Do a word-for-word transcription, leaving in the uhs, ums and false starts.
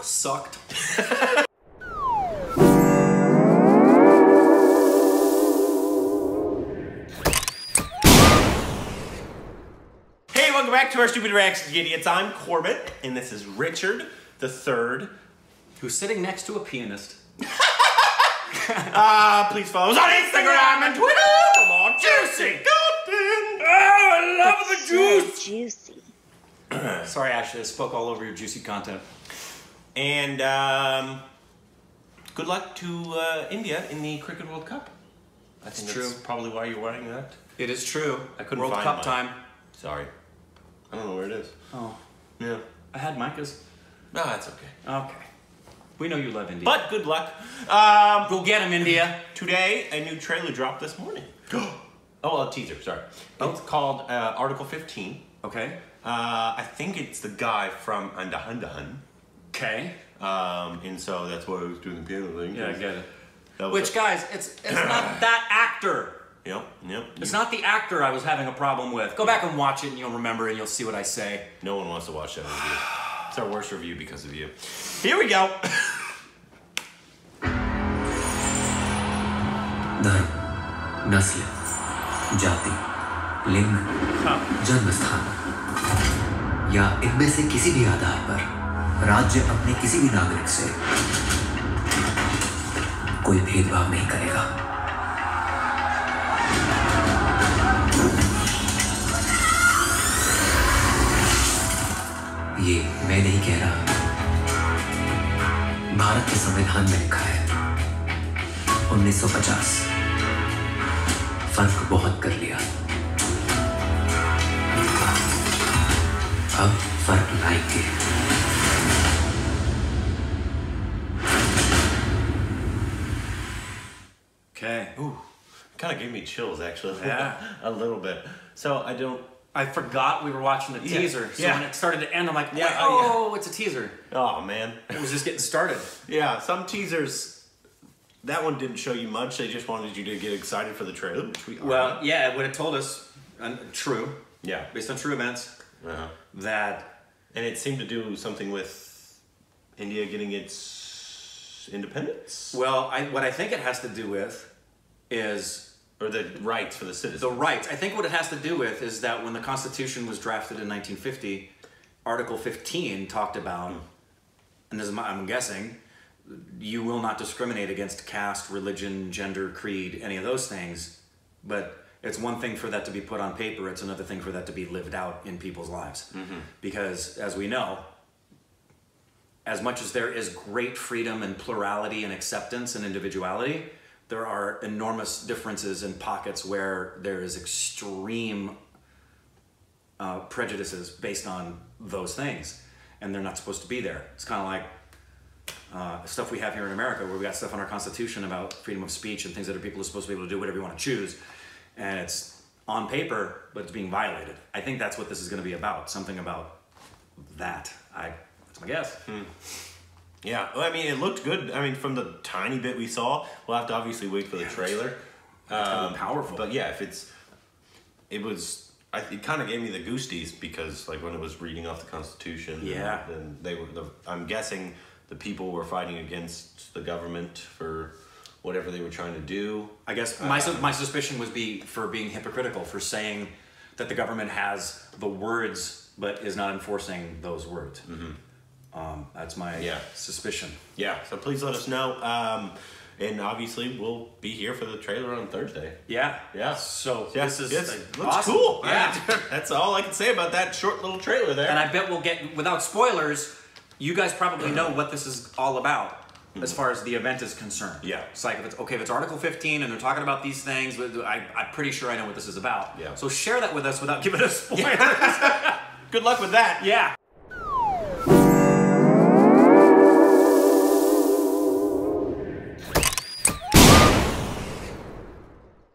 cock sucked. Hey, welcome back to Our Stupid Reactions, idiots. I'm Corbett, and this is Richard the Third, who's sitting next to a pianist. Ah, uh, please follow us on Instagram and Twitter for more juicy content. Oh, I love the juice. So juicy. Sorry, Ashley, I spoke all over your juicy content. And um, good luck to uh, India in the Cricket World Cup. I think that's true. That's probably why you're wearing that. It is true. I couldn't World find Cup mine. time. Sorry, I don't know where it is. Oh, yeah. I had Micah's. No, that's okay. Okay. We know you love India. But good luck. Um, Go get him, India. Today, a new trailer dropped this morning. oh, a teaser, sorry. Oh. It's called uh, Article fifteen. Okay. Uh, I think it's the guy from Andahundahan. Okay. Um, and so that's why I was doing the piano thing. Yeah, I get it. Which, a... guys, it's it's not that actor. Yep, yep. It's you... not the actor I was having a problem with. Go back and watch it, and you'll remember, and you'll see what I say. No one wants to watch that movie. It's our worst review because of you. Here we go. धर्म, नस्ल, जाति, लिंग, जन्मस्थान या इनमें से किसी भी आधार पर राज्य अपने किसी भी नागरिक से कोई भेदभाव नहीं करेगा। ये मैं नहीं कह रहा, भारत के संविधान में लिखा है। उन्नीस सौ पचास। फर्क बहुत कर लिया, अब फर्क लाएंगे। Okay. Ooh, kind of gave me chills actually. Yeah, a little bit. So I don't. I forgot we were watching the teaser, yeah. so yeah. when it started to end, I'm like, yeah, oh, yeah. it's a teaser. Oh, man. It was just getting started. Yeah, some teasers, that one didn't show you much. They just wanted you to get excited for the trailer, which we are. Well, yeah, when it told us, uh, true, yeah, based on true events, uh-huh. that... And it seemed to do something with India getting its independence? Well, I, what I think it has to do with is... Or the rights for the citizens. The rights. I think what it has to do with is that when the Constitution was drafted in nineteen fifty, Article fifteen talked about, mm. and this is my, I'm guessing, you will not discriminate against caste, religion, gender, creed, any of those things. But it's one thing for that to be put on paper. It's another thing for that to be lived out in people's lives. Mm-hmm. Because, as we know, as much as there is great freedom and plurality and acceptance and individuality, there are enormous differences in pockets where there is extreme uh, prejudices based on those things, and they're not supposed to be there. It's kind of like uh, stuff we have here in America, where we got stuff in our Constitution about freedom of speech and things that are people are supposed to be able to do whatever you want to choose, and it's on paper, but it's being violated. I think that's what this is going to be about. Something about that. I that's my guess. Hmm. Yeah, well, I mean, it looked good. I mean, from the tiny bit we saw, we'll have to obviously wait for the trailer. That's um, kind of powerful. But yeah, if it's, it was, I, it kind of gave me the goosties because, like, when it was reading off the Constitution, yeah, and, and they were, the, I'm guessing, the people were fighting against the government for whatever they were trying to do. I guess my um, my suspicion was be for being hypocritical, for saying that the government has the words but is not enforcing those words. Mm-hmm. Um, that's my yeah. suspicion. Yeah, so please let us know. Um, and obviously, we'll be here for the trailer on Thursday. Yeah. Yeah. So yeah. this is yes. like, looks awesome. cool. Yeah. Right. That's all I can say about that short little trailer there. And I bet we'll get, without spoilers, you guys probably know what this is all about mm-hmm. as far as the event is concerned. Yeah. It's like, if it's, okay, if it's Article fifteen and they're talking about these things, I, I'm pretty sure I know what this is about. Yeah. So share that with us without giving us spoilers. Yeah. Good luck with that. Yeah.